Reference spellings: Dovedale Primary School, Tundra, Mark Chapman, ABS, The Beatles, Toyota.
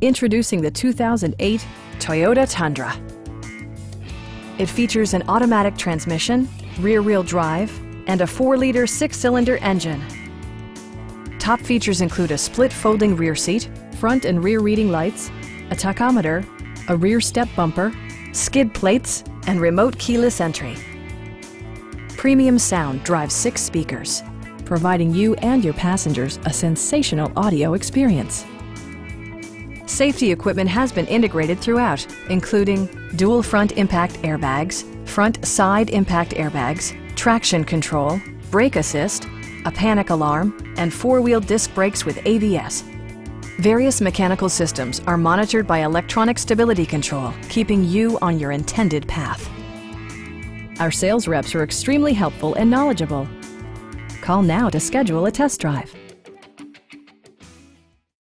Introducing the 2008 Toyota Tundra. It features an automatic transmission, rear-wheel drive, and a 4-liter 6-cylinder engine. Top features include a split folding rear seat, front and rear reading lights, a tachometer, a rear step bumper, skid plates, and remote keyless entry. Premium sound drives 6 speakers, providing you and your passengers a sensational audio experience. Safety equipment has been integrated throughout, including dual front impact airbags, front side impact airbags, traction control, brake assist, a panic alarm, and 4-wheel disc brakes with ABS. Various mechanical systems are monitored by electronic stability control, keeping you on your intended path. Our sales reps are extremely helpful and knowledgeable. Call now to schedule a test drive.